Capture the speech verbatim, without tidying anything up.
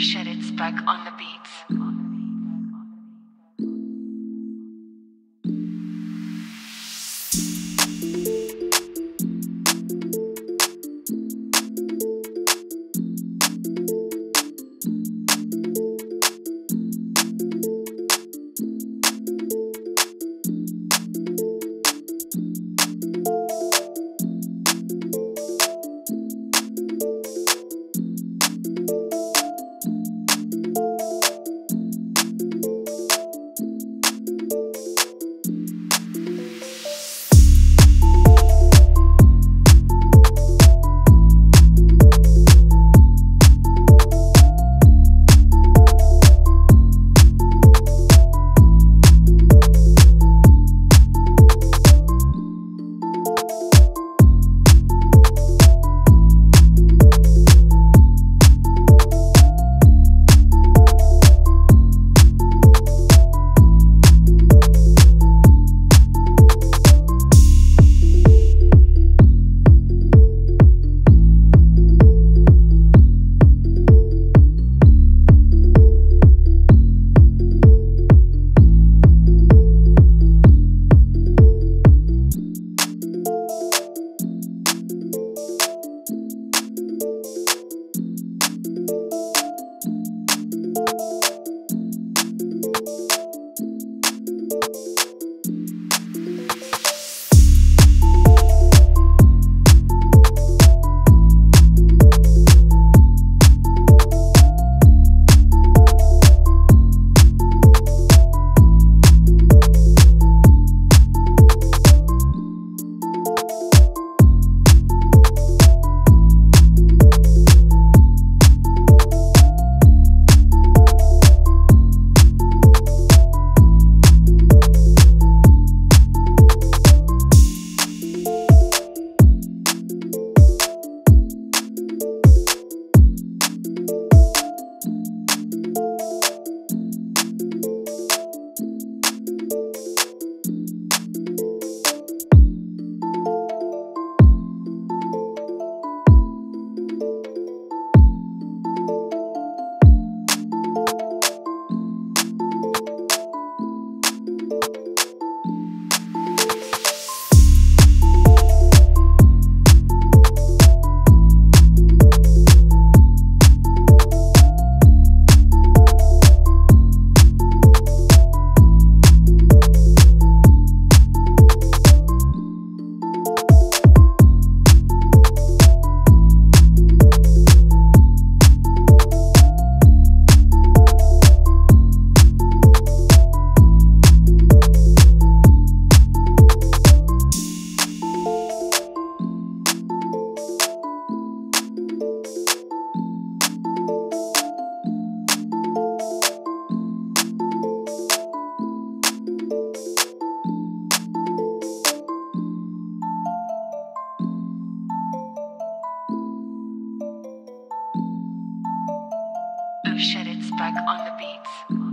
groove shed its bug on the beats. Shed its bug on the beats.